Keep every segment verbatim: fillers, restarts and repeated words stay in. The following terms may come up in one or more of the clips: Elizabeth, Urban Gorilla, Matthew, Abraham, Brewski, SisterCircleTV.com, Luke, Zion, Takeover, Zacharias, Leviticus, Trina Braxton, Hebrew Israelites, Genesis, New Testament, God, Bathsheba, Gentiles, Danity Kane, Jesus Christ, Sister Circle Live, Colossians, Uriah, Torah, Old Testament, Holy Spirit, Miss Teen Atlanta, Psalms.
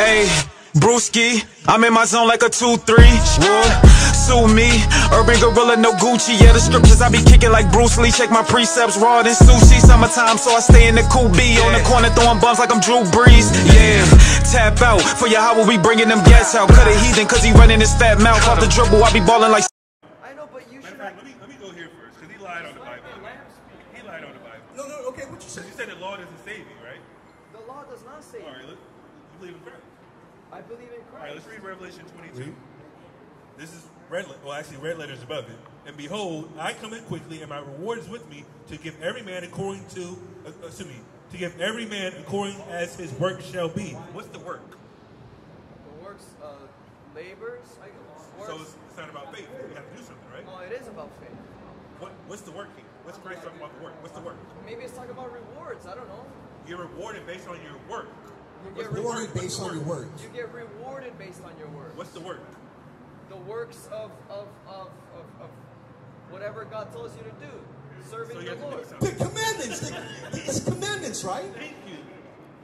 Hey, Brewski, I'm in my zone like a two three. Sue me, Urban Gorilla, no Gucci. Yeah, the scriptures I be kicking like Bruce Lee. Check my precepts, raw than sushi. Summertime, so I stay in the cool B. On the corner throwing bumps like I'm Drew Brees. Yeah, tap out for your how will we bringing them gas out? Cut a heathen cause he running his fat mouth off the dribble. I be balling like. I know, but you should. Let me let me go here first, cause he lied on the Bible. He lied on the Bible. No, no, okay, what you said? You said the law doesn't save you, right? The law does not save you. All right, look, you believe in Christ. I believe in Christ. All right, let's read Revelation twenty-two. Mm-hmm. This is red, well actually red letters above it. And behold, I come in quickly, and my reward is with me to give every man according to, uh, excuse me, to give every man according as his work shall be. What's the work? The works, uh, labors. Works. So it's, it's not about faith. We have to do something, right? Well, it is about faith. What, what's the work here? What's Christ talking about the work? What's the work? Maybe it's talking about rewards. I don't know. You're rewarded based on your work. You get rewarded based on your work. You get rewarded based on your work. What's the work? The works of, of, of, of, of whatever God tells you to do, serving so the Lord. The commandments, the, it's commandments, right? Thank you.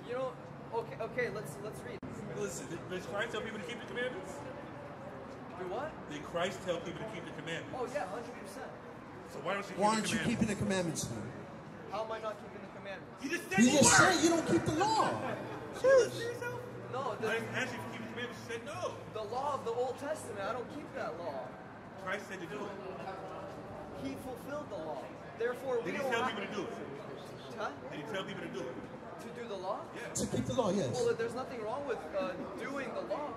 You know, okay, okay, let's let's read. Listen, did, did Christ tell people to keep the commandments? Do what? Did Christ tell people to keep the commandments? Oh yeah, hundred percent. So why don't you? Why aren't you keeping the commandments then? How am I not keeping the commandments? You just said you, you just said you don't keep the law. No, the, I asked you to keep the commandments. You said no. The law of the Old Testament, I don't keep that law. Christ said to do it. He fulfilled the law. Therefore, we don't have to. Did he tell people to do it? Huh? Did he tell people to do it? To do the law? Yeah. To keep the law, yes. Well, there's nothing wrong with uh, doing the law,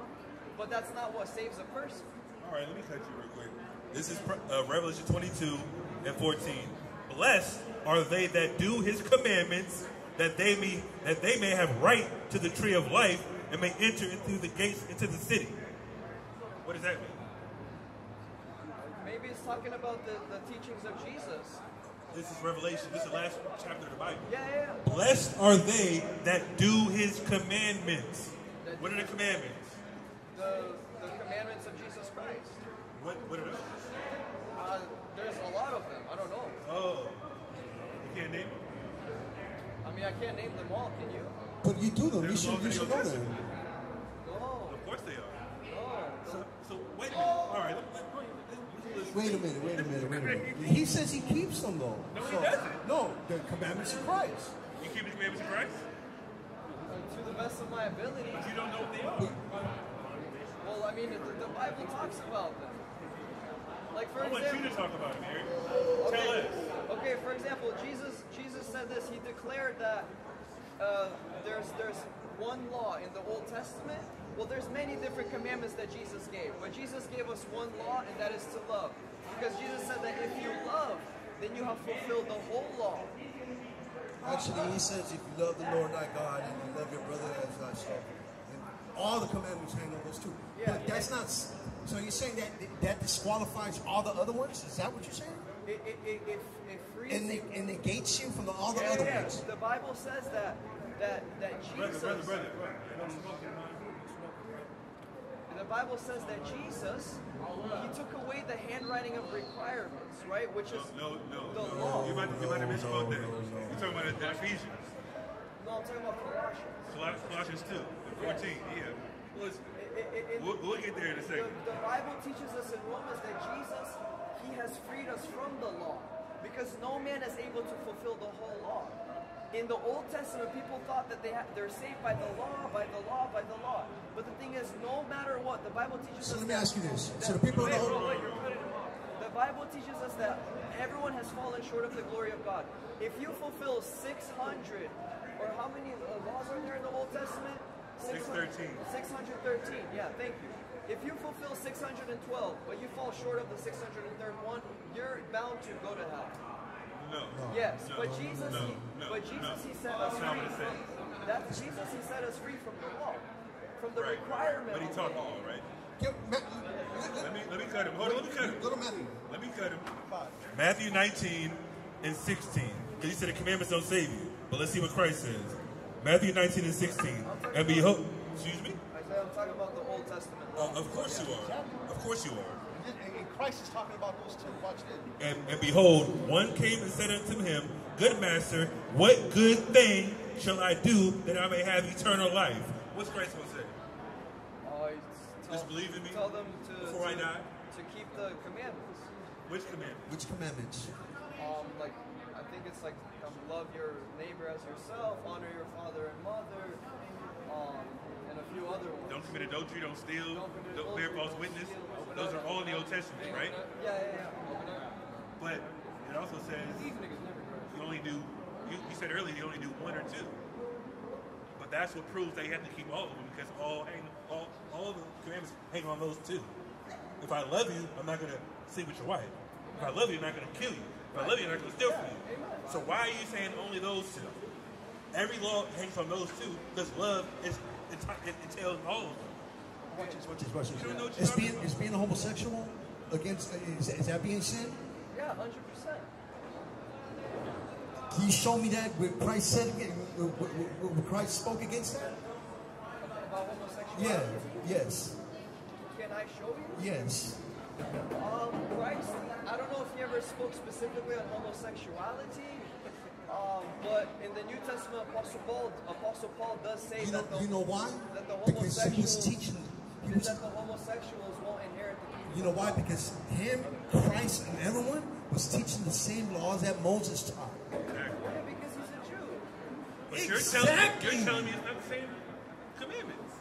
but that's not what saves a person. All right, let me cut you real quick. This is uh, Revelation twenty-two and fourteen. Blessed are they that do his commandments, that they may that they may have right to the tree of life and may enter into the gates into the city. What does that mean? Maybe it's talking about the, the teachings of Jesus. This is Revelation. This is the last chapter of the Bible. Yeah, yeah, yeah. Blessed are they that do his commandments. That what are the commandments? The, the commandments of Jesus Christ. What, what are those? Uh, there's a lot of them. I don't know. Oh. You can't name them? I mean, I can't name them all, can you? But you do them. They're you should, you should know them. No. Of course they are. No. So, so wait a minute. Oh. All right. Let, let, let, let, let, wait a minute. Wait a minute. Wait a minute. He says he keeps them, though. No, so, he doesn't. No, the commandments of Christ. You keep the commandments of Christ? Uh, to the best of my ability. But you don't know what they are. Well, I mean, the, the Bible talks about them. Like for I example, want you to talk about it, Mary. Okay. Tell us. Okay, for example, Jesus Jesus said this. He declared that uh, there's there's one law in the Old Testament. Well, there's many different commandments that Jesus gave, but Jesus gave us one law, and that is to love. Because Jesus said that if you love, then you have fulfilled the whole law. Actually, he says if you love the Lord thy God and you love your brother as thyself, and all the commandments hang on those two. Yeah, but yeah. That's not. So you're saying that that disqualifies all the other ones? Is that what you're saying? It, it, it, it, it frees and it, it negates you from the, all the yeah, other yeah. ones. The Bible says that that that Jesus. Brother, brother, brother, brother. The Bible says that Jesus he took away the handwriting of requirements, right? Which is no, no, no, the no, law. You might you might have mentioned about that. You're talking about the Ephesians. No, I'm talking about Colossians. Colossians two, and fourteen, yeah. Listen. It, it, it, we'll, we'll get there in a second. The, the Bible teaches us in Romans that Jesus, he has freed us from the law because no man is able to fulfill the whole law. In the Old Testament, people thought that they ha they're saved by the law, by the law, by the law. But the thing is, no matter what, the Bible teaches so us. So let me ask you this: so the people wait, in the Old wait, wait, the Bible teaches us that everyone has fallen short of the glory of God. If you fulfill six hundred, or how many laws are there in the Old Testament? six hundred thirteen. six hundred thirteen, yeah, thank you. If you fulfill six hundred twelve, but you fall short of the six hundred third one, you're bound to go to hell. No. Yes, no, but Jesus, no, he, no, but Jesus, no. he set us free from, that, Jesus, he set us free from the law, from the right, requirement. But he taught all, right? Let me, let me cut him. Hold on, let me cut him. Let me cut him. Matthew nineteen and sixteen, because he said the commandments don't save you. But let's see what Christ says. Matthew nineteen and sixteen, and behold, excuse me? I'm talking about the Old Testament. Uh, of course you are. Of course you are. And Christ is talking about those two. Watch this. And, and behold, one came and said unto him, Good master, what good thing shall I do that I may have eternal life? What's Christ going to say? I tell, Just believe in me tell them to, before to, I die? To keep the commandments. Which commandments? Which commandments? Um, like, I think it's like, um, love your neighbor as yourself, honor your father and mother, um, and a few other ones. Don't commit adultery, don't steal, don't, adultery, don't bear false witness. Those are all in the Old Testament, right? Yeah, yeah, yeah. But it also says you only do, you, you said earlier, you only do one or two. But that's what proves that you have to keep all of them, because all hang, all, all the commandments hang on those two. If I love you, I'm not going to sleep with your wife. If I love you, I'm not going to kill you. If I love you, I'm not going to steal from you. So why are you saying only those two? Every law hangs on those two, because love is, it, it, it entails all of them. Watch this, watch this, watch this. You don't know what you're talking about. Is being a homosexual against, is, is that being sin? Yeah, one hundred percent. Can you show me that where Christ said, where Christ spoke against that? About homosexuality? Yeah, yes. Can I show you? Yes. Um, Christ, I don't know if he ever spoke specifically on homosexuality, um, but in the New Testament, Apostle Paul, Apostle Paul does say you know, that the, you know why? That the homosexuals, because he was teaching, he was, that the homosexuals won't inherit the kingdom. You know why? Because him, Christ, and everyone was teaching the same laws that Moses taught. Yeah, because he's a Jew. But exactly. You're telling me, you're telling me it's not the same commandments.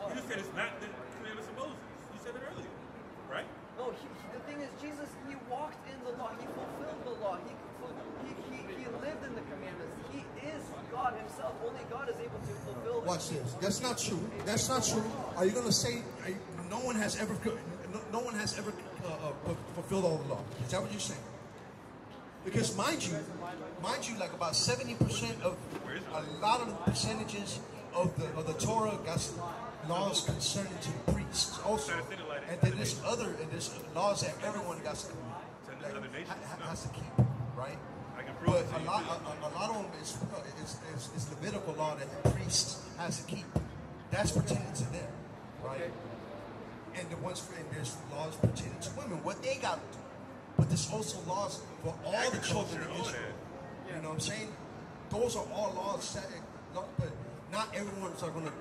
What? You just said it's not the commandments of Moses. You said it earlier, right? No, he, the thing is, Jesus, he walked in the law. He fulfilled the law. He, he, he, he lived in the commandments. He is God himself. Only God is able to fulfill it. Watch this. That's not true. That's not true. Are you going to say you, no one has ever, no, no one has ever uh, uh, fulfilled all the law? Is that what you're saying? Because mind you, mind you, like about seventy percent of, a lot of the percentages of the, of the Torah got laws concerning to the priests also. And then this other, and this laws that everyone got to, like, has to keep, right? But a lot, a, a lot of them is, is, is, is Levitical law that the priest has to keep. That's pertaining to them, right? And the ones, and there's laws pertaining to women, what they got to do. But there's also laws for all the children of Israel. You know what I'm saying? Those are all laws, but not everyone's are going to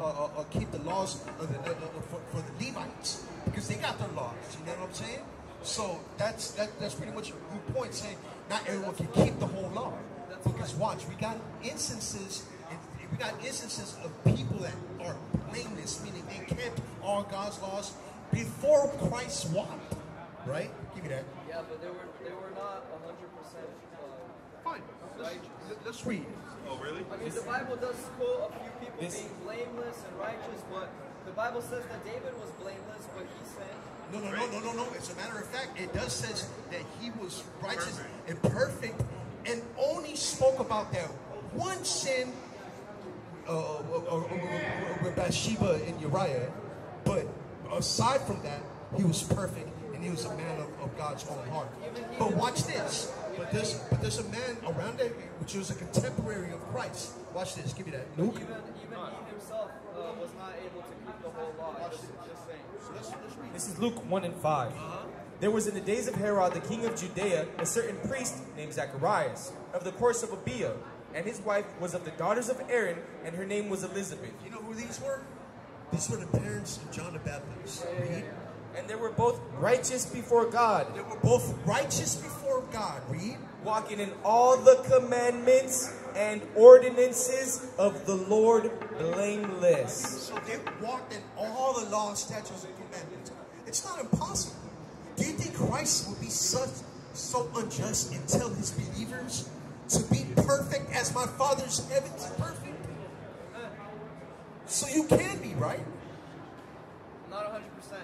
uh, uh, keep the laws of the, uh, uh, for, for the Levites, because they got their laws. You know what I'm saying? So that's that, that's pretty much your point, saying not everyone can keep the whole law. Because watch, we got instances, we got instances of people that are blameless, meaning they kept all God's laws before Christ walked. Right? Give me that. Yeah, but they were they were not a hundred percent. Fine. Let's, let's read. Oh, really? I mean, the Bible does quote a few people this, being blameless and righteous, but the Bible says that David was blameless, but he sinned. No, no, no, no, no, no. As a matter of fact, it does says that he was righteous perfect. and perfect, and only spoke about that one sin, uh, with Bathsheba and Uriah. But aside from that, he was perfect. He was a man of, of God's own heart. But watch this. But there's, but there's a man around there which was a contemporary of Christ. Watch this. Give me that. Luke. Even, even he himself uh, was not able to keep the whole law. Watch this. Just saying. So let's, let's read. This is Luke one and five. Uh-huh. There was in the days of Herod, the king of Judea, a certain priest named Zacharias, of the course of Abia, and his wife was of the daughters of Aaron, and her name was Elizabeth. You know who these were? These were the parents of John the Baptist. Yeah, yeah, yeah. And they were both righteous before God. They were both righteous before God. Read. Walking in all the commandments and ordinances of the Lord blameless. So they walked in all the law, statutes, and commandments. It's not impossible. Do you think Christ would be such so unjust and tell his believers to be perfect as my Father's in heaven is perfect? So you can be, right? Not one hundred percent.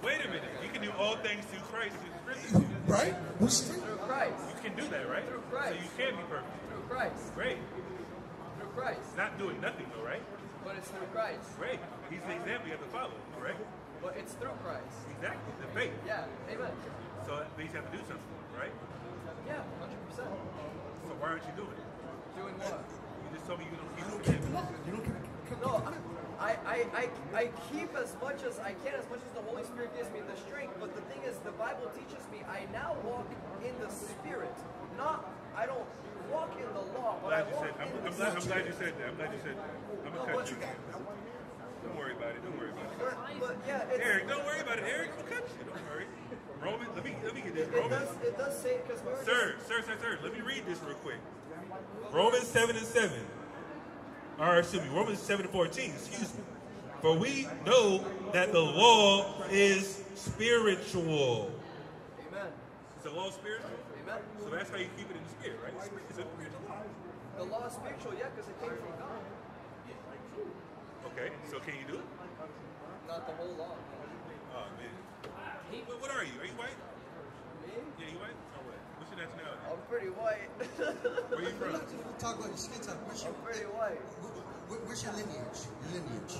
Wait a minute, you can do all things through Christ who strengthens you. Right? Who's through Christ? You can do that, right? Through Christ. So you can be perfect. Through Christ. Great. Through Christ. Not doing nothing though, right? But it's through Christ. Great. He's the example you have to follow, correct? But it's through Christ. Exactly. The faith. Yeah. Amen. So that means you have to do something, right? Yeah, one hundred percent. So why aren't you doing it? Doing what? You just told me you don't keep it. You don't keep it. You don't keep it. No, I'm I, I, I, I keep as much as I can, as much as the Holy Spirit gives me the strength, but the thing is, the Bible teaches me, I now walk in the Spirit, not, I don't walk in the law, but glad I walk said, in I'm, the I'm glad, I'm glad you said that, I'm glad you said that. I'm no, gonna cut you. Don't worry, about it. Don't worry about it. But, but, yeah, Eric, don't worry about it. Eric, I'm gonna cut you. Don't worry. Romans, let me let me get this. Romans. It does, it does say because we sir, just... sir, sir, sir. Let me read this real quick. Romans seven and seven. Or excuse me, Romans seven and fourteen. Excuse me. For we know that the law is spiritual. Amen. Is the law spiritual? Amen. So that's how you keep it in the spirit, right? It's, it's a spiritual law. The law is spiritual, yeah, because it came from God. Okay, so can you do it? Not the whole law. Oh, man. He, what, what are you? Are you white? Me? Yeah, you white? Or what? What's your nationality? I'm pretty white. Where are you from? We'll talk about your skin type. What's your, I'm pretty white. What's your lineage? Your lineage.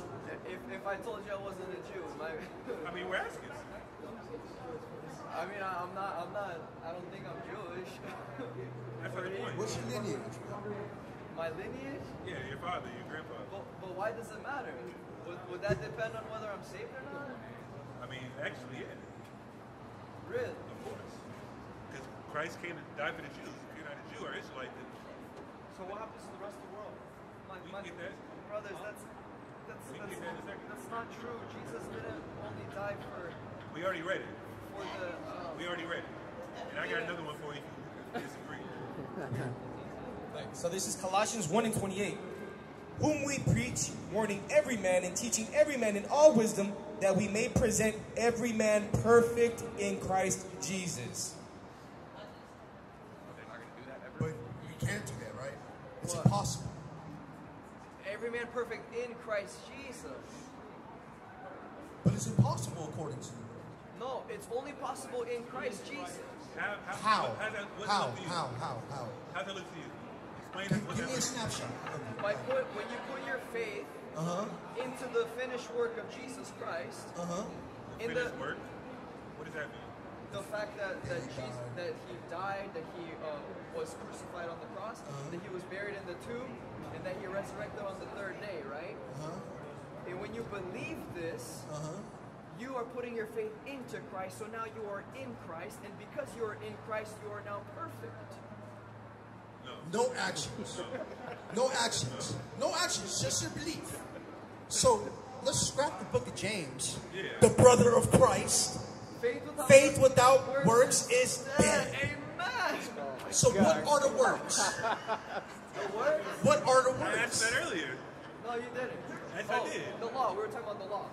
If, if I told you I wasn't a Jew, my... I mean, we're asking. I mean, I, I'm not, I'm not, I don't think I'm Jewish. That's not the point. What's your lineage? My lineage? Yeah, your father, your grandfather. But, but why does it matter? Would, would that depend on whether I'm saved or not? I mean, actually, yeah. Really? Of course. Because Christ came to die for the Jews. If you're not a Jew or Israelite, then... So what happens to the rest of the world? My, we my, get that. Brothers, that's... That's, that's, that that's not true. Jesus didn't only die for... We already read it. For the... Um, we already read it. And I got yeah. another one for you if you disagree. So this is Colossians one and twenty-eight. Whom we preach, warning every man and teaching every man in all wisdom, that we may present every man perfect in Christ Jesus. They're not going to do that ever. But you can't do that, right? It's what? Impossible. Every man perfect in Christ Jesus. But it's impossible according to you. No, it's only possible in Christ Jesus. How? How? How? How? How? How? How's that look to you? Give me a snapshot. By put, when you put your faith uh-huh. into the finished work of Jesus Christ, uh-huh. the in finished the, work. What does that mean? The fact that that, Jesus, that he died, that he uh, was crucified on the cross, uh-huh. that he was buried in the tomb, and that he resurrected on the third day, right? Uh-huh. And when you believe this, uh-huh. you are putting your faith into Christ. So now you are in Christ, and because you are in Christ, you are now perfect. No actions. No actions. No actions. Just your belief. So let's scrap the book of James. Yeah. The brother of Christ. Faith without, Faith without works, works is dead. Amen. So what are the works? The works? What are the works? I asked that earlier. No, you didn't. Yes, oh, I did. The law. We were talking about the law.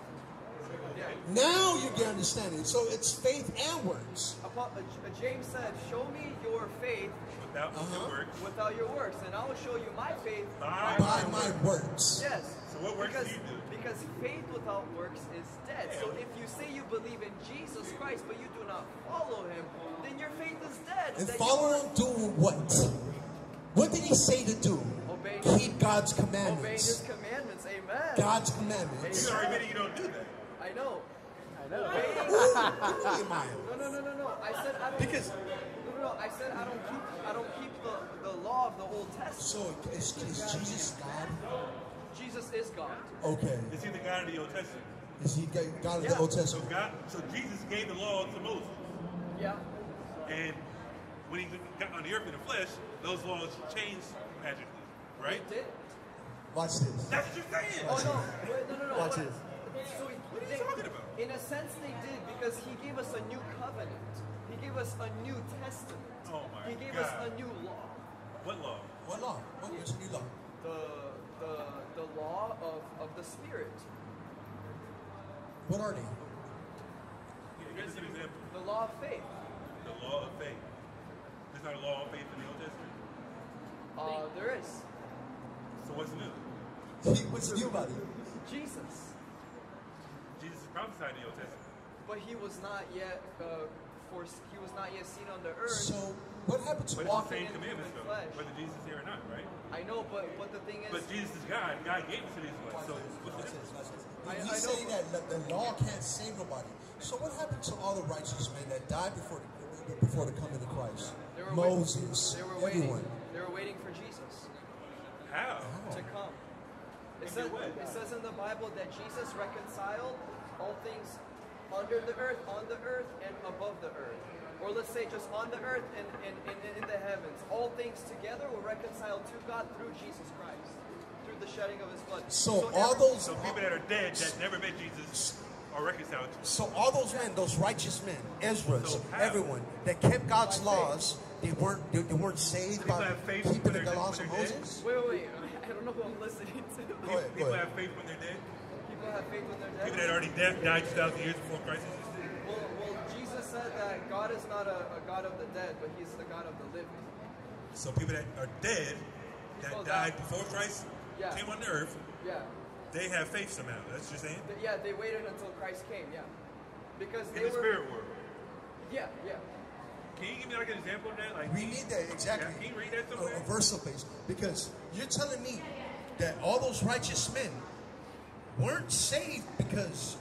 Yeah. Now you get understanding. So it's faith and works. James said, show me your faith without, uh-huh. your, works. without your works, and I will show you my faith by, by my, my works. works. Yes. So what works because, do you do? Because faith without works is dead. Yeah. So if you say you believe in Jesus Christ, but you do not follow him, then your faith is dead. And then follow him doing what? What did he say to do? Obey. Keep God's commandments. Obey his commandments. Amen. God's commandments. You're already admitting you don't do that. I know. I know. no, no, no, no, no. I said I don't. Because no, no, no. I said I don't keep. I don't keep the the law of the Old Testament. So is, is Jesus God? Jesus is God. Okay. Is he the God of the Old Testament? Is he God of yeah. the Old Testament? So God. So Jesus gave the law to Moses. Yeah. And when he got on the earth in the flesh, those laws changed magically, right? It did. Watch this. That's what you're saying. Watch oh no. Wait, no, no, no. Watch this. So what are you talking about? In a sense they did, because he gave us a new covenant. He gave us a new testament. Oh my He gave God. us a new law. What law? What law? What was the new law? The the the law of, of the Spirit. What are they? Yeah, here's an example. The law of faith. The law of faith. There's not a law of faith in the Old Testament. Uh there is. So what's new? What's new about it? Jesus. Jesus prophesied in the Old Testament, but he was not yet uh, for he was not yet seen on the earth. So what happened to but walking in commandments, the flesh? Whether Jesus is here or not, right? I know, but what the thing is, but Jesus is God. God gave us to these ones. So what's the difference? He's saying that the law can't save nobody. So what happened to all the righteous men that died before the, before the coming of Christ? They were Moses, they were waiting. Everyone. They were waiting for Jesus. How? To come. It says, it says in the Bible that Jesus reconciled all things under the earth, on the earth, and above the earth. Or let's say just on the earth and, and, and in the heavens. All things together were reconciled to God through Jesus Christ. Through the shedding of his blood. So, so all those so people that are dead that never met Jesus are reconciled to him. So all those men, those righteous men, Ezra's, so everyone that kept God's laws, they weren't they, they weren't saved so by keeping the laws of Moses. Wait, wait, wait, I don't know who I'm listening to. Go ahead, people go ahead. Have faith when they're dead. People have faith when they're dead. People that already dead, died two thousand years before Christ existed. Well, well, Jesus said that God is not a, a God of the dead, but He's the God of the living. So people that are dead, that oh, died that. before Christ yeah. came on the earth, yeah, they have faith somehow. That's what you're saying? The, yeah, they waited until Christ came, yeah. Because they In the were, spirit world. Yeah, yeah. Can you give me like an example of that? Like, we need that, exactly. Yeah, can you read that somewhere? A, a versal base. Because you're telling me that all those righteous men weren't saved because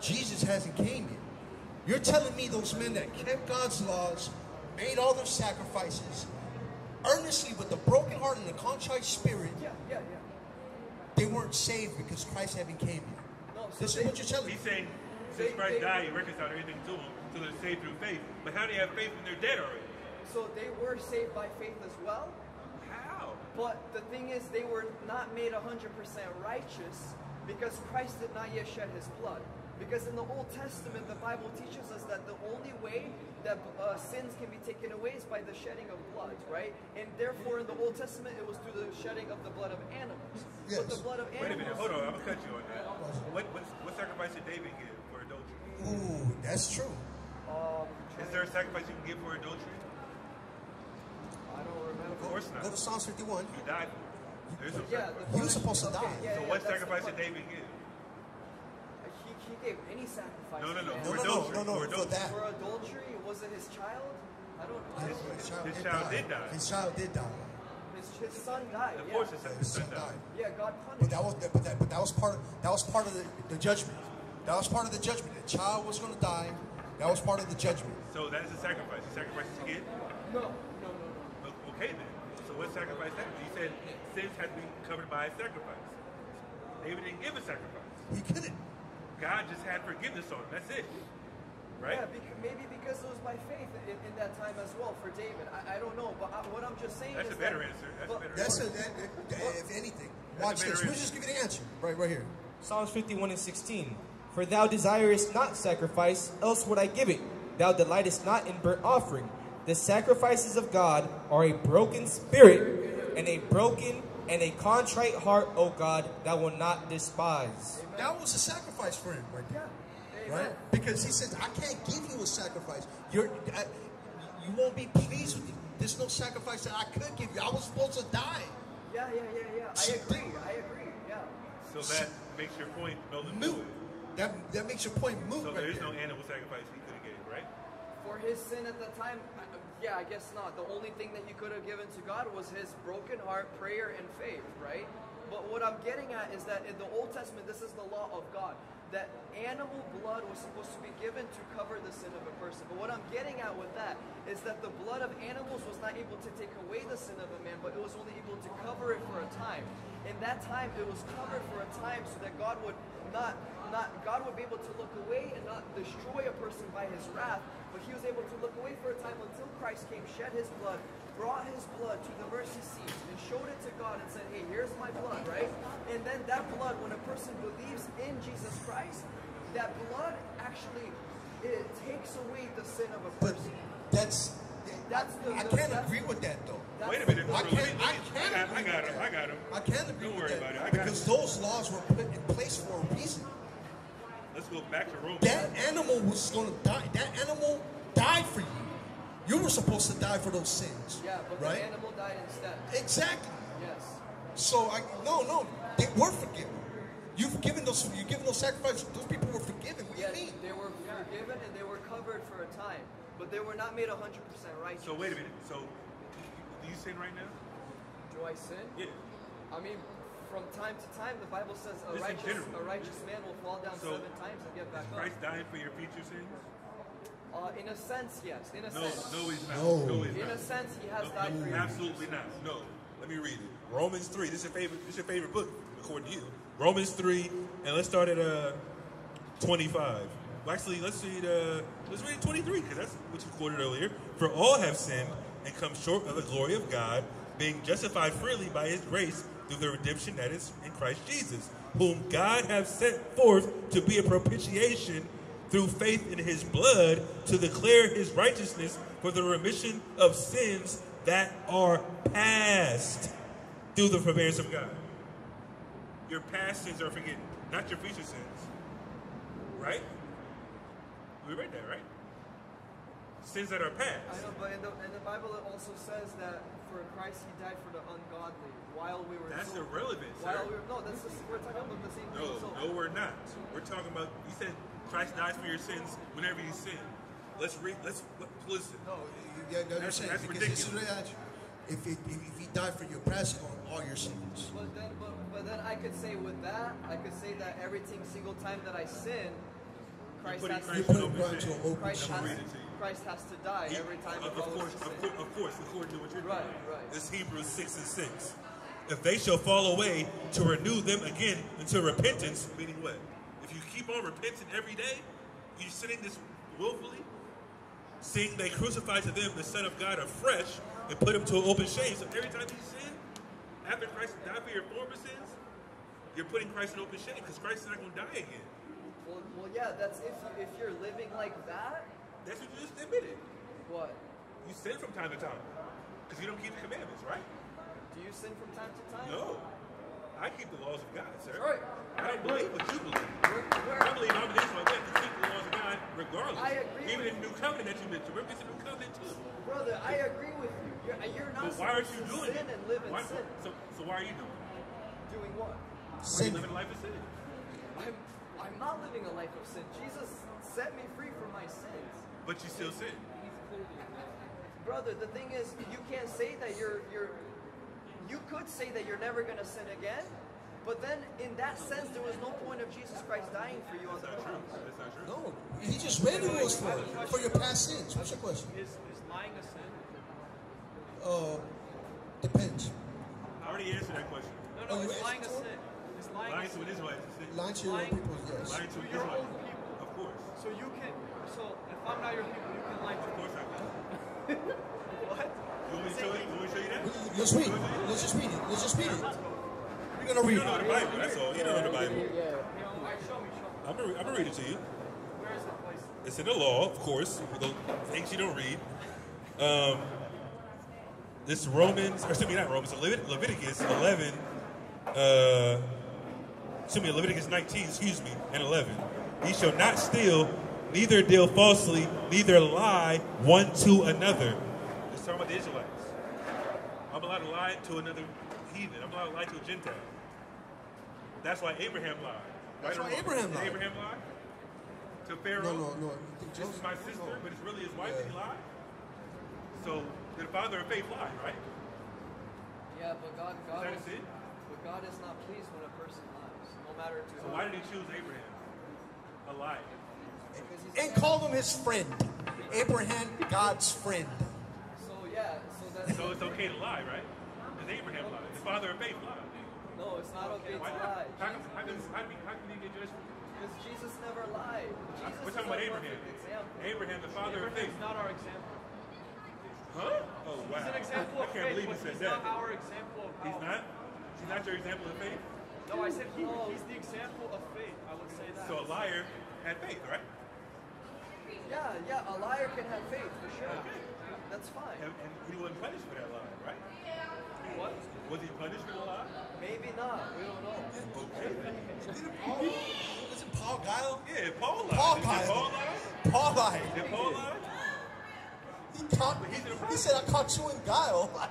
Jesus hasn't came yet. You're telling me those men that kept God's laws, made all their sacrifices, earnestly, with the broken heart and the contrite spirit, yeah, yeah, yeah. they weren't saved because Christ hadn't came yet. No, so this they, is what you're telling me. He's saying, since they, Christ they, died, he reconciled everything to them, so they're saved through faith. But how do they have faith when they're dead already? So they were saved by faith as well? How? But the thing is, they were not made one hundred percent righteous because Christ did not yet shed his blood. Because in the Old Testament, the Bible teaches us that the only way that uh, sins can be taken away is by the shedding of blood, right? And therefore, in the Old Testament, it was through the shedding of the blood of animals. Yes. But the blood of animals... Wait a minute, hold on, I'm going to cut you on that. What, what, what sacrifice did David give for adultery? Ooh, that's true. Um, is there a sacrifice you can give for adultery? I don't remember. Of course not. Go to Psalms fifty-one. He died for it. Yeah, he was supposed to die. Okay, yeah, so yeah, what sacrifice did David give? He gave any sacrifice. No, no, no. For no, adultery. No, no, no, for adultery. For, for adultery, was it his child? I don't know. His, his child, his child did die. His child did die. His, his son died. Of course, yeah. his son died. Yeah, God punished. But that was, but that, but that was part of, that was part of the, the judgment. That was part of the judgment. The child was going to die. That was part of the judgment. So that is a sacrifice. The sacrifice is again? No, no, no, no. Okay then. So what sacrifice? That? You said sins had to be covered by a sacrifice. David didn't give a sacrifice. He couldn't. God just had forgiveness on him. That's it, right? Yeah, because, maybe because it was by faith in, in that time as well for David. I, I don't know, but I, what I'm just saying that's is a better that, answer. That's but, a better that's answer. A, that, that, if anything, watch this. Answer. We'll just give you the answer right, right here. Psalms fifty-one and sixteen. For thou desirest not sacrifice, else would I give it. Thou delightest not in burnt offering. The sacrifices of God are a broken spirit and a broken and a contrite heart, O God, that will not despise. Amen. That was a sacrifice for him, right there. Yeah. Right? Because he says, I can't give you a sacrifice. You're, I, you won't be pleased with it. There's no sacrifice that I could give you. I was supposed to die. Yeah, yeah, yeah, yeah. I agree. I agree. Yeah. So that makes your point moot. That, that makes your point moot. So there's right no animal sacrifice he could have given, right? For his sin at the time, yeah, I guess not. The only thing that he could have given to God was his broken heart, prayer, and faith, right? But what I'm getting at is that in the Old Testament, this is the law of God, that animal blood was supposed to be given to cover the sin of a person. But what I'm getting at with that is that the blood of animals was not able to take away the sin of a man, but it was only able to cover it for a time. In that time, it was covered for a time so that God would not, not God would be able to look away and not destroy a person by his wrath, but he was able to look away for a time until Christ came, shed his blood, brought his blood to the mercy seat, and showed it to God and said, hey, here's my blood, right? And then that blood, when a person believes in Jesus Christ, that blood actually, it takes away the sin of a person. But that's, that's the, I can't that's, agree with that, though. Wait a minute. I can't, I can't I got him. I got him. I can't agree Don't with worry that, about it. Because him. Those laws were put in place for a reason. Let's go back to Romans. That animal was going to die. That animal died for you. You were supposed to die for those sins. Yeah, but right? The animal died instead. Exactly. Yes. So I no no they were forgiven. You've given those you've given those sacrifices. Those people were forgiven. What yes, do you mean? They were forgiven and they were covered for a time, but they were not made one hundred percent righteous. So wait a minute. So do you sin right now? Do I sin? Yeah. I mean, from time to time, the Bible says a righteous a righteous man will fall down so, seven times and get back up. Christ died for your future sins. Uh, in a sense, yes. In a no, sense. No, he's not. No. No, he's in not. a sense, he has no, died no, for you. Absolutely not. No. Let me read it. Romans three. This is your favorite. This is your favorite book, according to you. Romans three, and let's start at uh, twenty-five. Well, actually, let's read. Uh, let's read twenty-three, because that's what you quoted earlier. For all have sinned and come short of the glory of God, being justified freely by His grace through the redemption that is in Christ Jesus, whom God hath set forth to be a propitiation through faith in his blood, to declare his righteousness for the remission of sins that are past through the forbearance of God. Your past sins are forgiven, not your future sins. Right? We read that, right? Sins that are past. I know, but in the, in the Bible it also says that for Christ he died for the ungodly while we were... That's sold. irrelevant, sir. While we were, no, that's just, we're talking about the same thing. No, sold. no, we're not. We're talking about, he said Christ died for your sins whenever you sin. Let's read, let's, listen. No, you, you understand, that's, that's ridiculous. If, it, if he died for your past on all your sins. But then, but, but then I could say with that, I could say that every single time that I sin, Christ has to die. Christ has to die every time. Of, of, course, of, course, of course, according to what you're doing. Right, right. It's Hebrews six and six. If they shall fall away, to renew them again unto repentance, meaning what? If you keep on repenting every day, you're sinning this willfully, seeing they crucify to them the Son of God afresh and put him to an open shame. So every time you sin, after Christ died for your former sins, you're putting Christ in open shame because Christ is not going to die again. Well, well, yeah, that's if, you, if you're living like that. That's what you just admitted. What? You sin from time to time because you don't keep the commandments, right? Do you sin from time to time? No. I keep the laws of God, sir. Right. I don't believe what you believe. We're, we're, I believe I'm an Israelite to keep the laws of God regardless. I agree Even in the new covenant that you mentioned. Remember the new covenant too. Brother, I agree with you. You're, you're not but why aren't you doing sin it? and live in why, sin. So, so why are you doing it? Doing what? Sin. Are you living a life of sin? I'm, I'm not living a life of sin. Jesus set me free from my sins. But you still sin. Brother, the thing is, you can't say that you're... you're You could say that you're never going to sin again, but then in that sense, there was no point of Jesus Christ dying for you on the cross. That's not true. No, he just read the rules for you, for your past sins. What's your question? Is, is lying a sin? Uh, depends. I already answered that question. No, no, oh, it's lying a sin. It's lying, lying to an Israelite. Lying to your own people, yes. Lying to an Israelite. Of course. So you can, so if I'm not your people, you can lie to me. Of course I can. What? You want me to show you? Let's read it. Let's just read it. Let's just read it. We're going to read it. You don't know the Bible, that's all. You don't know the Bible. I'm going to read it to you. Where is that place? It's in the law, of course. The things you don't read. Um, this Romans, or excuse me, not Romans, Leviticus eleven. Uh, excuse me, Leviticus nineteen, excuse me, and eleven. Ye shall not steal, neither deal falsely, neither lie one to another. It's talking about the Israelites. I'm allowed to lie to another heathen. I'm allowed to lie to a Gentile. That's why Abraham lied. That's why Abraham lied. Abraham lied to Pharaoh. No, no, no. This is my sister, no. but it's really his wife that yeah. he lied. So the father of faith lied, right? Yeah, but God, God is, is but God is not pleased when a person lies, no matter to So who. Why did he choose Abraham? A lie. And call him his friend. Abraham, God's friend. Yeah, so, that's so it's okay to lie, right? Because Abraham lied. His father of faith lied. No, it's not okay, okay to lie. How can, how, can, how, can, how can you get judged? Because Jesus never lied. Jesus We're talking about Abraham. Abraham, the father Abraham's of faith. Not our example. Huh? Oh, wow. He's an example I, of I can't faith, believe he said that. He's not our example of faith. He's not? He's not your example of faith? No, I said he, he's the example of faith. I would say that. So a liar had faith, right? Yeah, yeah, a liar can have faith, for sure. Okay. That's fine. And, and he wasn't punished for that lie, right? He was. Was he punished for the lie? Maybe not. We don't know. Yeah, okay. Didn't Paul Was it Paul Guile? Yeah, Paul lied. Paul Guile. Paul lied? Paul lied. Did Paul lie? He caught me. He said, I caught you in guile. Yeah.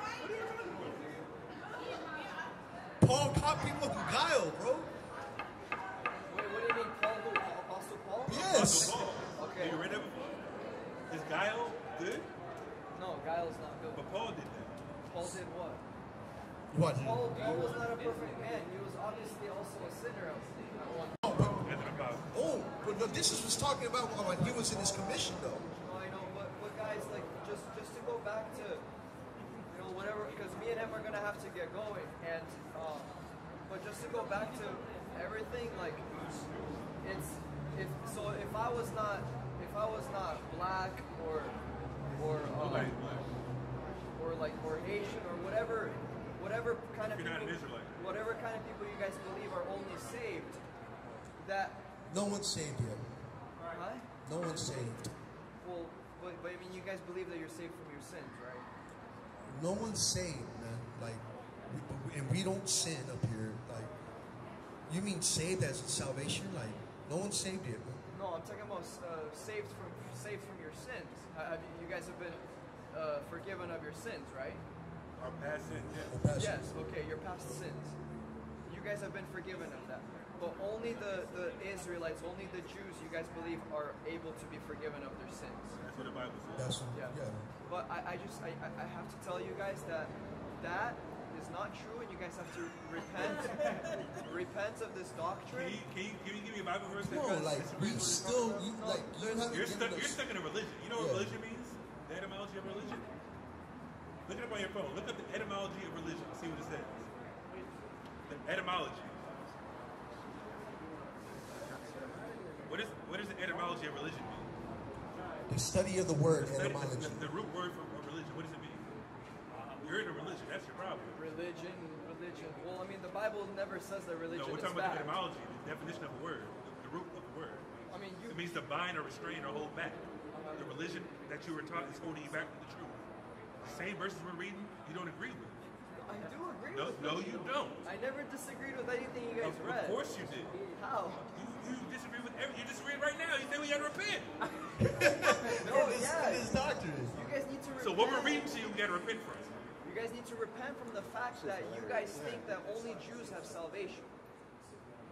What are you talking about? Paul caught people in guile, bro. Wait, what do you mean? Paul who? Apostle Paul? Yes. Apostle Paul. Okay. Have you read that before? Is guile good? No, guile's not good. But Paul did that. Paul did what? What? Paul, Paul was not a perfect man. He was obviously also a sinner. I was thinking. Oh, but no, this is was talking about when he was in his commission, though. No, I know, but, but guys, like, just, just to go back to, you know, whatever, because me and him are going to have to get going. And, um, but just to go back to everything, like, it's, if, so if I was not, if I was not black or, Or, um, or like or Asian or whatever whatever kind of people, whatever kind of people you guys believe are only saved, that no one's saved yet. Huh? No one's saved. Well, but, but I mean, you guys believe that you're saved from your sins, right? No one's saved, man. Like, we, and we don't sin up here. Like, you mean saved as in salvation? Like, no one's saved yet, man. No, I'm talking about uh, saved from saved from your sins. Uh, you guys have been uh, forgiven of your sins, right? Our past sins, yes. Past yes, sins. Okay, your past sins. You guys have been forgiven of that. But only the, the Israelites, only the Jews, you guys believe, are able to be forgiven of their sins. That's what the Bible says. That's, yeah. yeah. But I, I just, I, I have to tell you guys that that is not true, and you guys have to repent, repent of this doctrine. Can you, can you, can you give me a Bible verse? No, like, we still, you, no, like, you you're, stuck, you're stuck in a religion. You know what yeah. religion means? The etymology of religion. Look it up on your phone. Look up the etymology of religion. See what it says. The etymology. What is what is the etymology of religion mean? The study of the word, the study, etymology. The, the, the root word for religion. What does it mean? You're in a religion. That's your problem. Religion, religion. Well, I mean, the Bible never says that religion is bad. No, we're talking about the etymology, the definition of a word, the, the root of the word. I mean, you, it means to bind or restrain or hold back. The religion that you were taught is holding you back from the truth. The same verses we're reading, you don't agree with. I do agree no, with No, you don't. I never disagreed with anything you guys of, read. Of course you did. How? You, you disagree with everything. You disagree right now. You say we got to repent. No, this, yeah. This doctrine. You guys need to repent. So what we're reading to you, we got to repent for us. You guys need to repent from the fact that you guys think that only Jews have salvation.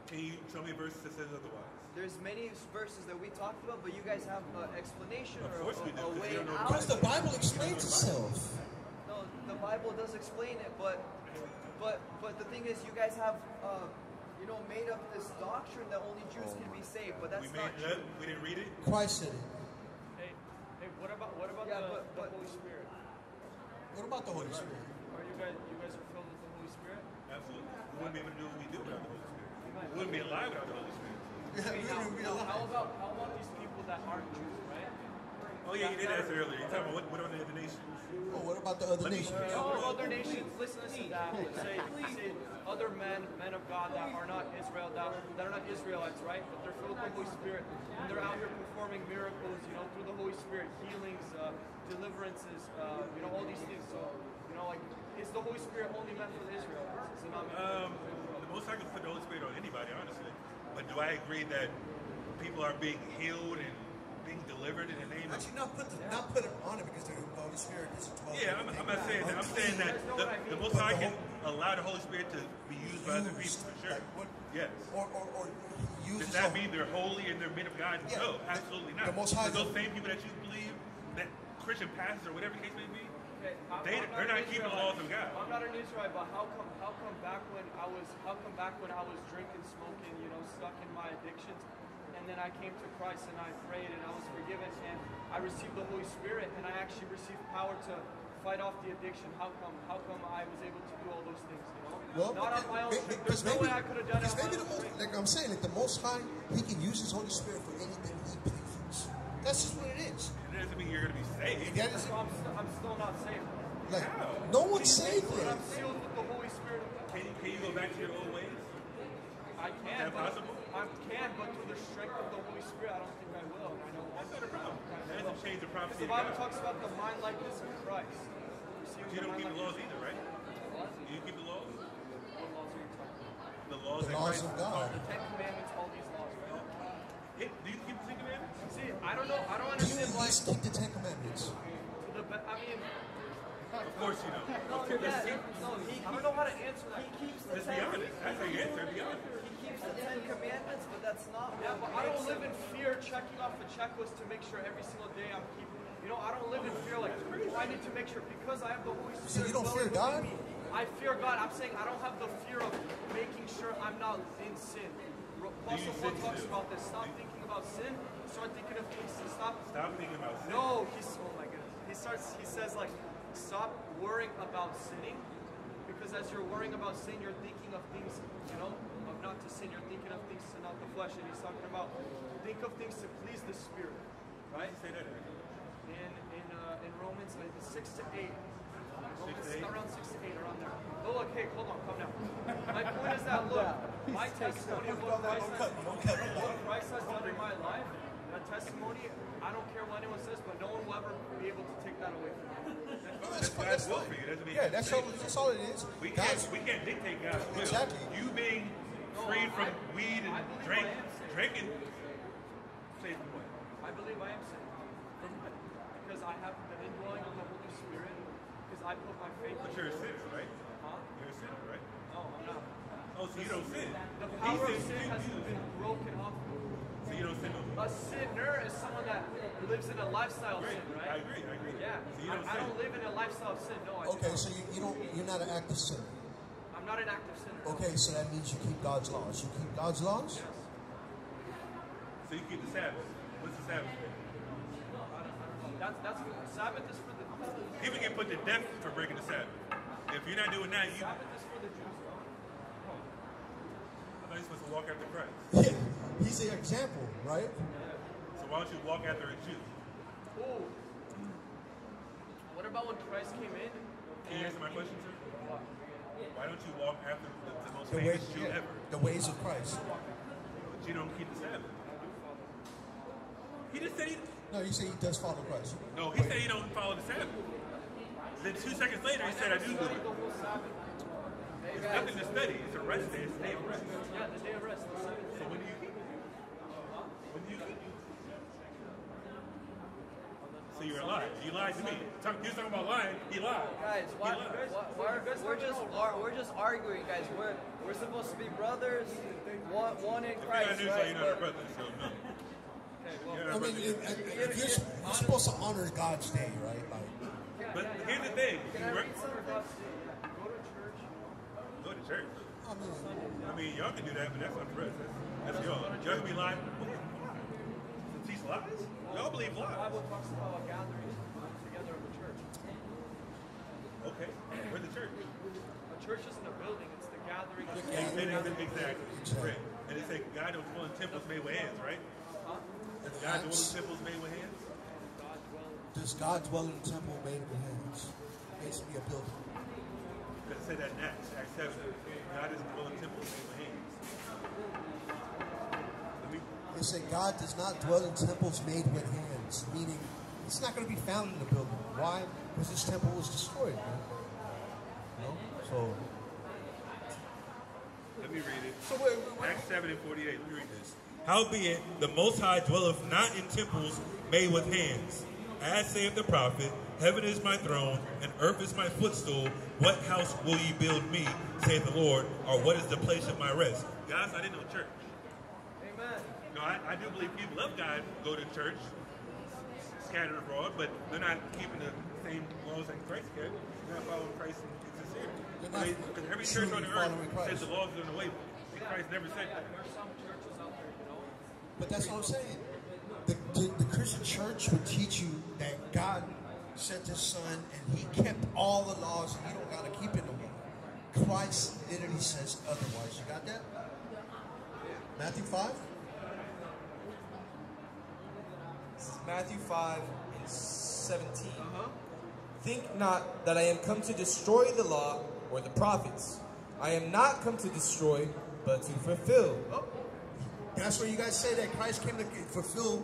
Can you show me verses that says otherwise? There's many verses that we talked about, but you guys have an explanation of course or a, we do, a way out. Because the Bible explains itself. No, the Bible does explain it, but but but the thing is, you guys have uh, you know made up this doctrine that only Jews can be saved, but that's we not made it true. Up. We didn't read it. Christ said it. Hey, hey, what about what about yeah, the, but, but, the Holy Spirit? What about the Holy Spirit? Are you guys you guys are filled with the Holy Spirit? Absolutely. We wouldn't be able to do what we do without the Holy Spirit. We wouldn't be alive without the Holy Spirit. I mean, how, you know, how about how about these people that aren't Jews, right? Oh yeah, you did answer earlier. You're talking about what, what are the other nations? Oh, what about the other nations? Oh, other nations. Listen, listen to that. Say, say other men, men of God that are not Israel, that, that are not Israelites, right? But they're filled with the Holy Spirit. And they're out here performing miracles, you know, through the Holy Spirit, healings, uh, deliverances, uh, you know, all these things. So, you know, like, is the Holy Spirit only meant for Israel? It's not meant um, for Israel. The most I can put the Holy Spirit on anybody, honestly. But do I agree that people are being healed and being delivered in the name of... Actually, not put, the, yeah. not put it on it because the Holy Spirit is a twelve. Yeah, I'm, I'm not saying that. I'm saying that the, I mean. the Most High can allow the Holy Spirit to be used by other people, for sure. Like what, yes. Or, or, or uses... Does that mean they're holy and they're men of God? Yeah, no, absolutely not. The Most High... Those same people that you believe, that Christian pastors or whatever the case may be, okay, I'm, they, I'm not they're not keeping the laws of God. I'm not an Israelite, but how come, how come back when I was, how come back when I was drinking, smoking, you know, stuck in my addictions... And then I came to Christ and I prayed and I was forgiven and I received the Holy Spirit and I actually received power to fight off the addiction. How come? How come I was able to do all those things? You know, well, not on my own. There's no maybe, way I could have done it. Maybe the most, like I'm saying, like the Most High, He can use His Holy Spirit for anything He pleases. That's just what it is. It doesn't mean you're going to be saved. That is, so I'm, st I'm still not saved. Like no, no one's saved. Yet. I'm sealed with the Holy Spirit. Can you, can you go back to your old ways? I can, is that possible? I can, but through the strength of the Holy Spirit, I don't think I will. I know that's not a problem. That doesn't change the prophecy. The Bible talks about the mind likeness of Christ. You don't keep the laws either, right? Do you keep the laws? What laws are you talking about? The laws, the laws of God. The Ten Commandments, all these laws, right? It, do you keep the Ten Commandments? See, I don't know. I don't understand why. You keep the Ten Commandments. The, I mean. Of course you know. No, okay, yeah, keep, no, he, he, I don't know how to answer that. He keeps the ten commandments. That's how you answer. Be honest. He keeps the Ten Commandments, but that's not. Yeah, but I don't live in fear checking off a checklist to make sure every single day I'm keeping. You know, I don't live in fear like oh, I need to make sure because I have the Holy Spirit. So you don't fear God? Me. I fear God. I'm saying I don't have the fear of making sure I'm not in sin. Apostle Paul talks about this. Stop thinking about sin. Start thinking of Jesus. Stop. Stop thinking about sin. No, he's oh my goodness. He starts. He says like. Stop worrying about sinning, because as you're worrying about sin, you're thinking of things, you know, of not to sin. You're thinking of things to not the flesh, and he's talking about think of things to please the Spirit, right? Say that in in, uh, in Romans like, six to eight. sixty-eight? Around sixty-eight, around there. Oh, look, hey, hold on, come down. My point is that, look, my testimony of what Christ has, what Christ has done in my life, that testimony, I don't care what anyone says, but no one will ever be able to take that away from me. No, that's that's will for you. That's yeah, that's all, that's all it is. We can't, we can't dictate God's will. Exactly. You being freed no, from I, weed and drink, drinking. Say the point. I believe I am saved. Because I have the indwelling of the Holy Spirit. Because I put my faith in. But you're a sinner, right? Huh? You're a sinner, right? No, I'm not. Oh, so you don't sin. The power of sin has been broken off. So you don't sin. A sinner is someone that lives in a lifestyle of sin, right? I agree, I agree. Yeah. So you don't I, I don't live in a lifestyle of sin, no. I okay, don't. so you, you don't, you're not an active sinner. I'm not an active sinner. Okay, so that means you keep God's laws. You keep God's laws? Yes. So you keep the Sabbath. What's the Sabbath? No, I don't, I don't know. That's, that's for, the Sabbath is for the Jews. People get put to death for breaking the Sabbath. If you're not doing that, you... Sabbath is for the Jews, though. I thought you're supposed to walk after Christ. Yeah. He's an example, right? So why don't you walk after a Jew? Oh. What about when Christ came in? Can you answer my question, sir? Why don't you walk after the, the most the famous way, Jew yeah, ever? The ways of Christ. But you don't keep the Sabbath. He just said he... No, he said he does follow Christ. No, he Wait. said he don't follow the Sabbath. Then two seconds later, he said, I do do it. There's nothing to study. It's a rest day. It's a day of rest. Yeah, the day of rest. So when do you... So you're lying. You lied to me. Talk, you're talking about lying. He lied. Guys, why, he lied. Why, why, we're, we're just we're just arguing, guys. We're we're supposed to be brothers, one, one in Christ. If you're not right? You're not our brothers, so no. Okay, well, you're not I mean, it, it, it, you're, you're, you're supposed to honor God's day, right? Like, yeah, but yeah, here's yeah. the thing. Can I read some of God's day? Yeah. Go to church. Go to church. I mean, I mean y'all can do that, but that's not for us. That's, that's y'all. Y'all can be lying. Teach lies? Y'all believe lies. The Bible talks about gatherings together in the church. Okay, where's the church? A church isn't a building, it's the gathering of people. Exactly. Right. And it's like God was one temples made with hands, right? Huh? Is God the one temples made with hands? Does God dwell in a temple made with hands? Basically a building. I'm going to say that next, Acts seven. God doesn't dwell in temples made with hands. They say God does not dwell in temples made with hands, meaning it's not going to be found in the building. Why? Because this temple was destroyed. Man. You know? So let me read it. So wait, wait, wait. Acts seven and forty-eight. Let me read this. Howbeit, the Most High dwelleth not in temples made with hands, as saith the prophet. Heaven is my throne, and earth is my footstool. What house will ye build me, saith the Lord, or what is the place of my rest? Guys, I didn't know church. Amen. No, I, I do believe people love God, go to church, scattered abroad, but they're not keeping the same laws that Christ kept. They're not following Christ in sincerity. Because every church on the earth says the laws are in the way. And Christ never said that. There are some churches out there, you know. But that's what I'm saying. The, the, the Christian church would teach you that God sent his son and he kept all the laws and you don't got to keep it no more. Christ literally says otherwise. You got that? Matthew five? Matthew five and seventeen. Uh-huh. Think not that I am come to destroy the law or the prophets. I am not come to destroy, but to fulfill. Oh. That's where you guys say that Christ came to fulfill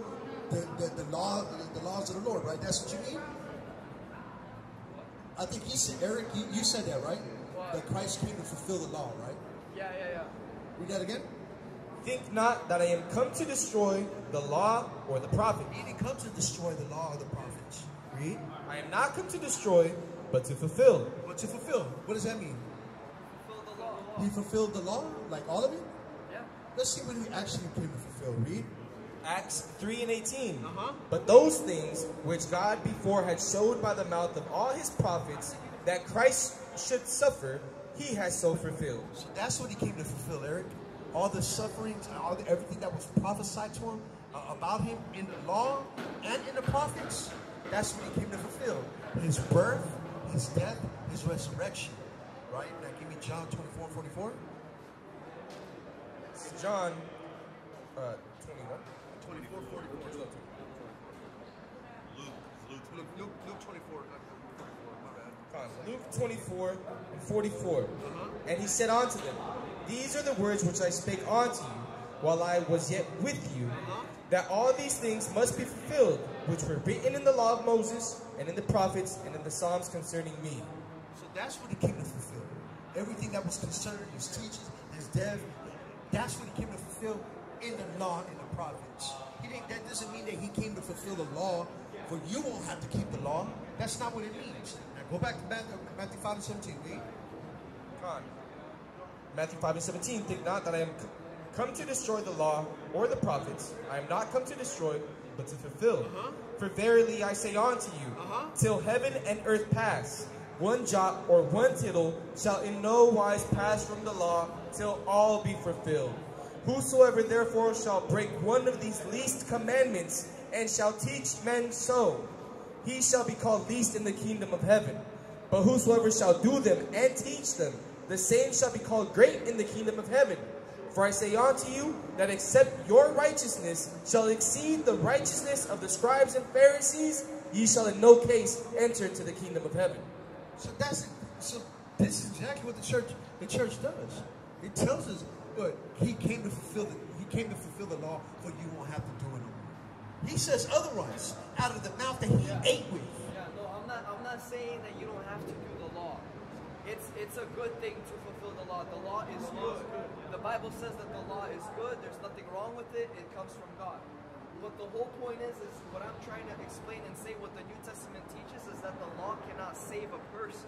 the, the, the law, the, the laws of the Lord, right? That's what you mean? I think he said, Eric, you, you said that, right? What? That Christ came to fulfill the law, right? Yeah, yeah, yeah. Read that again. Think not that I am come to destroy the law or the prophet. He didn't come to destroy the law or the prophets. Read. I am not come to destroy, but to fulfill. What to fulfill? What does that mean? Fulfill the law. He fulfilled the law? Like all of it? Yeah. Let's see what he actually came to fulfill. Read. Acts three and eighteen. Uh-huh. But those things which God before had showed by the mouth of all his prophets that Christ should suffer, he has so fulfilled. So that's what he came to fulfill, Eric. All the sufferings, and all the, everything that was prophesied to him, uh, about him in the law and in the prophets, that's what he came to fulfill. His birth, his death, his resurrection. Right? Now give me John twenty-four, forty-four. It's John uh, twenty-one, twenty-four, forty-four. Luke, Luke, Luke, Luke twenty-four, my bad. Luke twenty-four and forty-four. And he said unto them, These are the words which I spake unto you while I was yet with you, that all these things must be fulfilled, which were written in the law of Moses, and in the prophets, and in the Psalms concerning me. So that's what it came to fulfill. Everything that was concerning his teachings, his death, that's what he came to fulfill in the law and the prophets. He didn't, that doesn't mean that he came to fulfill the law, for you won't have to keep the law. That's not what it means. Now go back to Matthew five and seventeen, read. God. Matthew five and seventeen, think not that I am come to destroy the law or the prophets. I am not come to destroy, but to fulfill. Uh-huh. For verily I say unto you, uh-huh. till heaven and earth pass, one jot or one tittle shall in no wise pass from the law, till all be fulfilled. Whosoever therefore shall break one of these least commandments, and shall teach men so, he shall be called least in the kingdom of heaven. But whosoever shall do them and teach them, the same shall be called great in the kingdom of heaven. For I say unto you, that except your righteousness shall exceed the righteousness of the scribes and Pharisees, ye shall in no case enter into the kingdom of heaven. So that's it. So this is exactly what the church the church does. It tells us, but he came to fulfill the he came to fulfill the law, but you won't have to do it. He says otherwise out of the mouth that he yeah. ate with. Yeah, no, I'm not I'm not saying that you don't have to do the law. It's it's a good thing to fulfill the law. The law is good. The Bible says that the law is good, there's nothing wrong with it, it comes from God. But the whole point is is what I'm trying to explain and say what the New Testament teaches is that the law cannot save a person.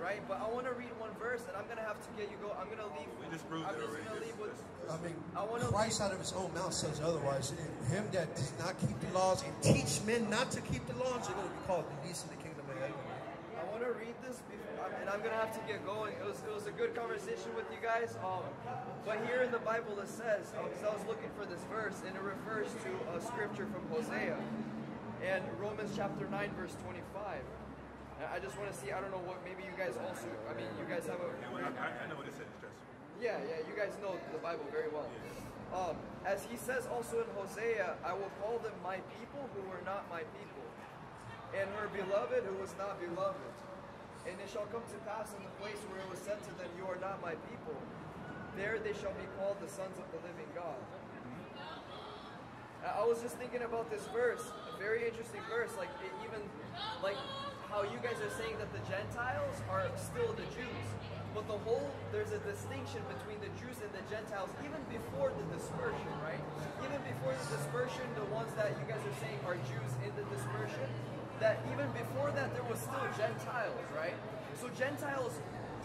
Right? But I want to read one verse and I'm going to have to get you go. I'm going to leave. We just proved I'm just going to leave with... I mean, I Christ leave. Out of his own mouth says otherwise. Him that does not keep the laws and teach men not to keep the laws are going to be called the least in the kingdom of heaven. I want to read this before, and I'm going to have to get going. It was, it was a good conversation with you guys. Um, but here in the Bible it says, because um, I was looking for this verse, and it refers to a scripture from Hosea. And Romans chapter nine verse twenty-five. I just want to see, I don't know what, maybe you guys also, I mean, you guys have a... I, I know what it says. Yeah, yeah, you guys know the Bible very well. Um, as he says also in Hosea, I will call them my people who were not my people, and her beloved who was not beloved. And it shall come to pass in the place where it was said to them, you are not my people. There they shall be called the sons of the living God. I was just thinking about this verse, a very interesting verse, like, it even, like... how you guys are saying that the Gentiles are still the Jews, but the whole, there's a distinction between the Jews and the Gentiles even before the dispersion, right? Even before the dispersion, the ones that you guys are saying are Jews in the dispersion, that even before that there was still Gentiles, right? So Gentiles,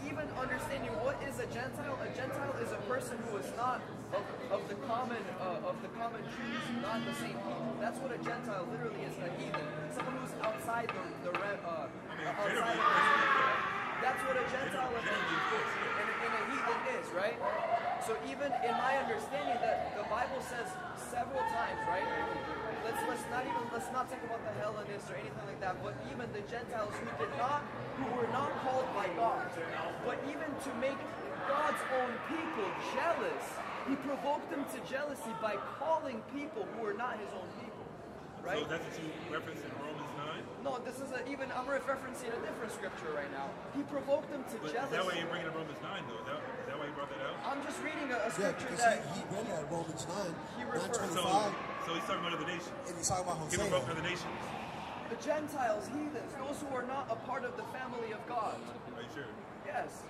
even understanding what is a Gentile, a Gentile is a person who is not of, of the common uh, of the common Jews, not the same people. That's what a Gentile literally is, a heathen, someone who's outside the the uh, outside of the. That's what a Gentile is, and, and a heathen is, right? So even in my understanding, that the Bible says several times, right? Let's let's not even let's not think about the Hellenists or anything like that, but even the Gentiles who did not, who were not called by God, but even to make God's own people jealous, he provoked them to jealousy by calling people who were not his own people, right? So that's what you reference in Romans nine? No, this is a, even, I'm referencing a different scripture right now. He provoked them to but jealousy. Is that why you bring it up Romans nine, though? Is that, is that why you brought that out? I'm just reading a, a scripture yeah, that... He, he read that Romans nine, nine twenty-five. So, so he's talking about other nations. And he's talking about Hosea. He provoked other nations. The Gentiles, heathens, those who are not a part of the family of God. Are you sure? Yes.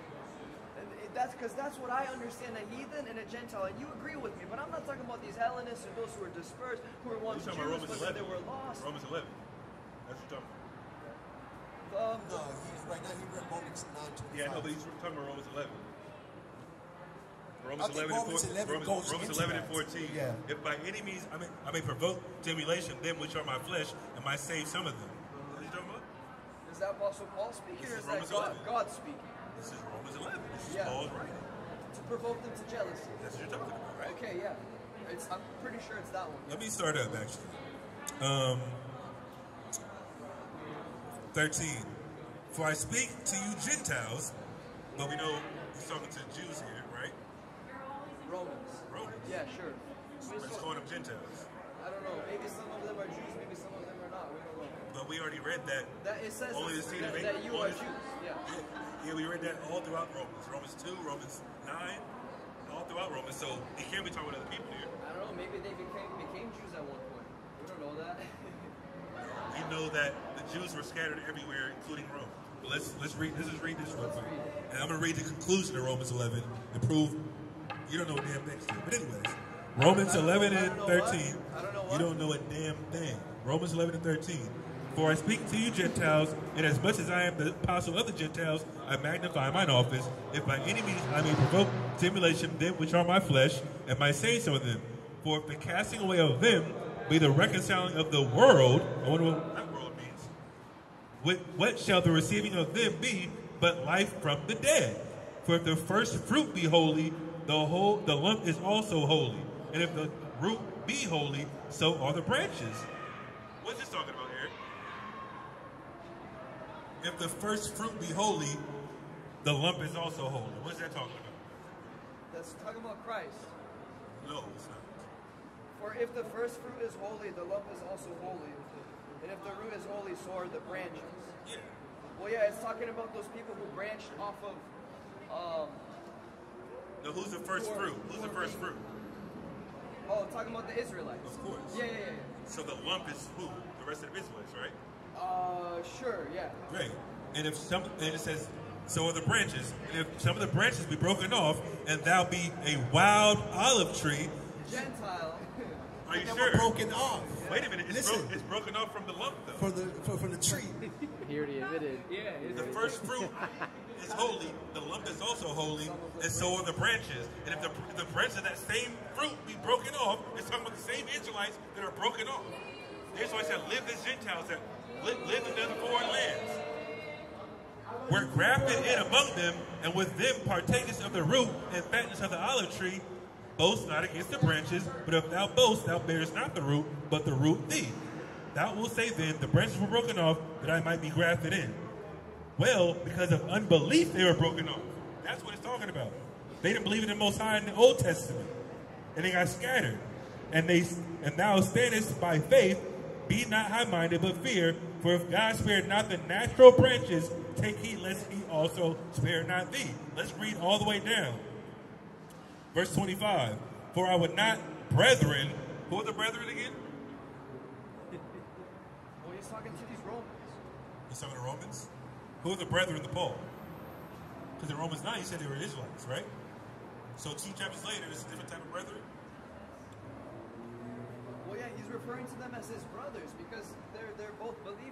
That's because that's what I understand, a heathen and a Gentile, and you agree with me, but I'm not talking about these Hellenists or those who were dispersed, who were once Jews, but then they were lost. Romans eleven. That's what you're talking about. Um, no, he's, right now he read Romans nine twenty-five. Yeah, no, but he's talking about Romans eleven. Romans eleven and fourteen. Yeah. If by any means I may, I may provoke to emulation them which are my flesh, and might save some of them. What are you talking about? Is that Apostle Paul speaking, this or is, is that God, God speaking? This is Romans eleven. This is yeah. Paul's writing. To provoke them to jealousy. That's what you're talking about, right? Okay, yeah. It's, I'm pretty sure it's that one. Let me start up, actually. Um, thirteen. For I speak to you Gentiles, but we know he's talking to Jews here, right? Romans. Romans. Yeah, sure. Let's call them Gentiles. I don't know. Maybe some of them are Jews, maybe some of them are not. We don't know. But we already read that. That it says only that, that, that you are Jews. Yeah. Yeah, we read that all throughout Romans. Romans two, Romans nine. All throughout Romans, so they can't be talking with other people here. I don't know, maybe they became, became Jews at one point. We don't know that. We know that the Jews were scattered everywhere, including Rome. But let's let's read. Let's just read this one. And I'm gonna read the conclusion of Romans eleven and prove you don't know a damn thing. But anyways, Romans eleven and thirteen. What? I don't know what? You don't know a damn thing. Romans eleven and thirteen. For I speak to you Gentiles, and as much as I am the apostle of the Gentiles, I magnify mine office, if by any means I may provoke stimulation them which are my flesh, and my saying so of them. For if the casting away of them be the reconciling of the world, I wonder what that world means. With what shall the receiving of them be but life from the dead? For if the first fruit be holy, the whole the lump is also holy. And if the root be holy, so are the branches. What's this talking about? If the first fruit be holy, the lump is also holy. What's that talking about? That's talking about Christ. No, it's not. For if the first fruit is holy, the lump is also holy. And if the root is holy, so are the branches. Yeah. Well, yeah, it's talking about those people who branched off of... Um, no, who's the first or, fruit? Who's the first fruit? Oh, talking about the Israelites. Of course. Yeah, yeah, yeah. So the lump is who? The rest of the Israelites, right? Uh, sure, yeah. Great. And if some, and it says, so are the branches. And if some of the branches be broken off, and thou be a wild olive tree. Gentile. Are you sure? Broken off. Yeah. Wait a minute. It's, bro it's broken off from the lump, though. From the, for, from the tree. He already admitted. Yeah. The first fruit is holy. The lump is also holy. And so are the branches. And if the, if the branches of that same fruit be broken off, it's talking about the same Israelites that are broken off. That's why I said, live as Gentiles. That live in other foreign lands. We're grafted in among them, and with them partakers of the root and fatness of the olive tree. Boast not against the branches, but if thou boast, thou bearest not the root, but the root thee. Thou wilt say then, the branches were broken off, that I might be grafted in. Well, because of unbelief they were broken off. That's what it's talking about. They didn't believe in the Most High in the Old Testament, and they got scattered. And they and thou standest by faith. Be not high-minded, but fear. For if God spared not the natural branches, take heed lest he also spare not thee. Let's read all the way down. Verse twenty-five. For I would not, brethren. Who are the brethren again? Well, he's talking to these Romans. He's talking to Romans? Who are the brethren to Paul? Because in Romans nine, he said they were Israelites, right? So two chapters later, it's a different type of brethren. Well, yeah, he's referring to them as his brothers because they're they're both believers.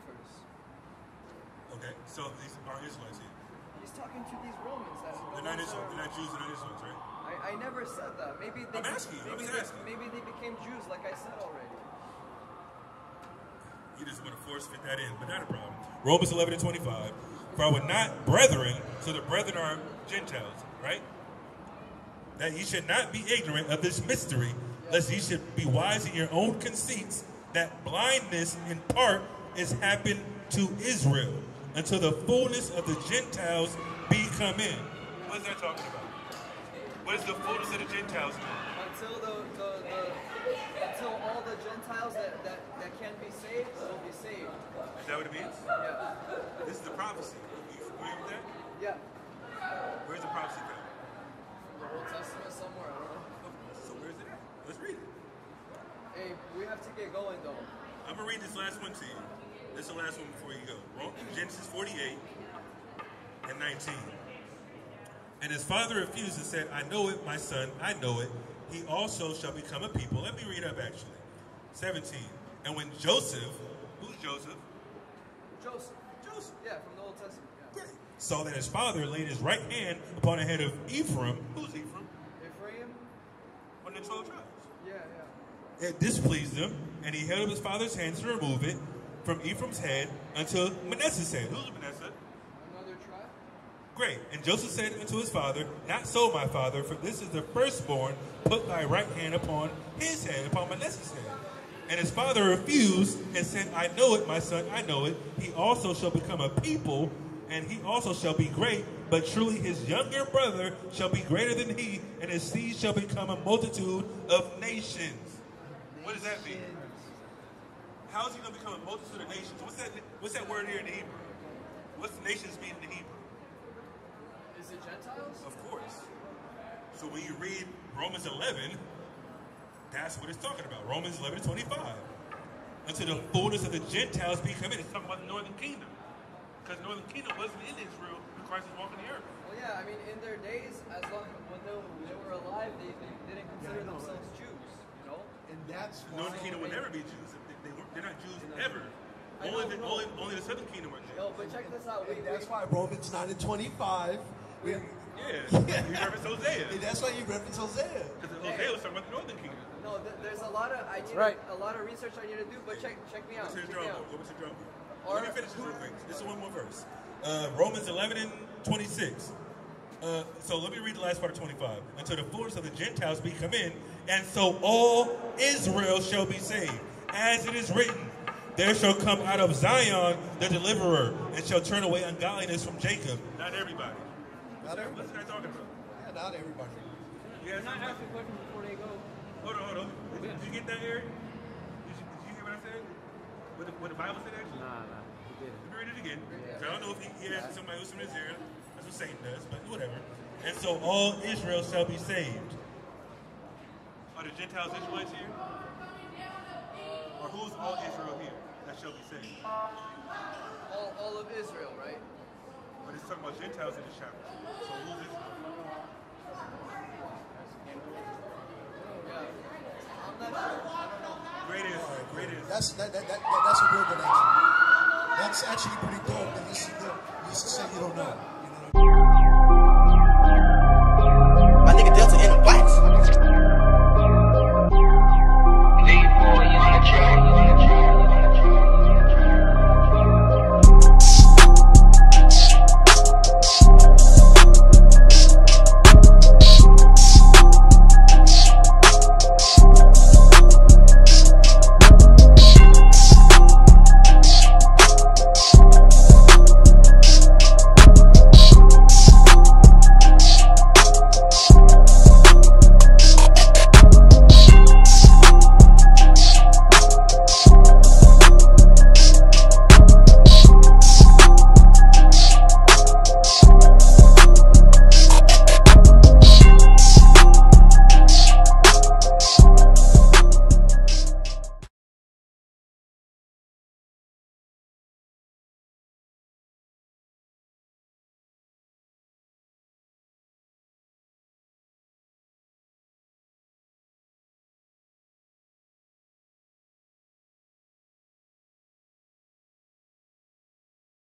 Okay, so these are Israelites here. He's talking to these Romans. That they're not Israel, they're not Jews, they're not Israelites, right? I, I never said that. Maybe they. I'm asking. Maybe, I'm just asking. They, maybe they became Jews, like I said already. You just want to force fit that in, but not a problem. Romans eleven and twenty-five. For I would not, brethren, so the brethren are Gentiles, right? That ye should not be ignorant of this mystery. Lest ye should be wise in your own conceits, that blindness in part is happened to Israel, until the fullness of the Gentiles be come in. What is that talking about? What is the fullness of the Gentiles mean? Until the, the, the until all the Gentiles that, that, that can be saved will be saved. Is that what it means? Yeah. This is the prophecy. Are you familiar with that? Yeah. Where's the prophecy from? The Old Testament somewhere, I don't know. Let's read it. Hey, we have to get going, though. I'm going to read this last one to you. This is the last one before you go. Genesis forty-eight and nineteen. And his father refused and said, I know it, my son, I know it. He also shall become a people. Let me read up, actually. seventeen. And when Joseph, who's Joseph? Joseph. Joseph. Yeah, from the Old Testament. Yeah. Great. Saw that his father laid his right hand upon the head of Ephraim. Who's Ephraim? Ephraim. One of the twelve tribes. It displeased him, and he held up his father's hands to remove it from Ephraim's head until Manasseh's head. Who's Manasseh? Another tribe. Great. And Joseph said unto his father, Not so, my father, for this is the firstborn. Put thy right hand upon his head, upon Manasseh's head. And his father refused and said, I know it, my son, I know it. He also shall become a people, and he also shall be great. But truly his younger brother shall be greater than he, and his seed shall become a multitude of nations. What does that mean? How is he going to become a multitude of the nations? What's that, what's that word here in the Hebrew? What's the nations mean in the Hebrew? Is it Gentiles? Of course. So when you read Romans eleven, that's what it's talking about. Romans eleven twenty-five. Until the fullness of the Gentiles become in. It's talking about the northern kingdom. Because the northern kingdom wasn't in Israel when Christ was walking the earth. Well, yeah, I mean, in their days, as long when they, when they were alive, they, they didn't consider yeah, no, themselves no. Jews, you know? And that's why... The northern kingdom would never be Jews. They, they were, they're not Jews ever. Only the, only, only the southern kingdom are Jews. No, but check this out. Wait, that's wait. why Romans nine and twenty-five... We, yeah, you reference Hosea. And that's why you reference Hosea. Because Hosea was talking about the northern kingdom. No, th there's a lot of I need right. a, a lot of research I need to do, but check check me out. Go to the drum book. Go to the drum book. Let me finish this real quick. This is one more verse. Uh, Romans eleven and twenty-six. Uh, so let me read the last part of twenty-five. Until the fullness of the Gentiles be come in, and so all Israel shall be saved, as it is written. There shall come out of Zion the deliverer, and shall turn away ungodliness from Jacob. Not everybody. Not everybody. What's that talking about? Yeah, not everybody. You guys not asking questions before they go. Hold on, hold on. Did, yeah. did you get that, Eric? Did you, did you hear what I said? What the, what the Bible said, actually? Nah, nah, he didn't. Let me read it again. Yeah. I don't know if he, he asked somebody who's from his area. That's what Satan does, but whatever. And so all Israel shall be saved. Are the Gentiles Israelites here? Or who's all Israel here that shall be saved? All, all of Israel, right? But it's talking about Gentiles in this chapter. So who's Israel? Great is, great is. That's that, that, that, that's a real good answer. That's actually pretty dope. And this is good. You used to say you don't know.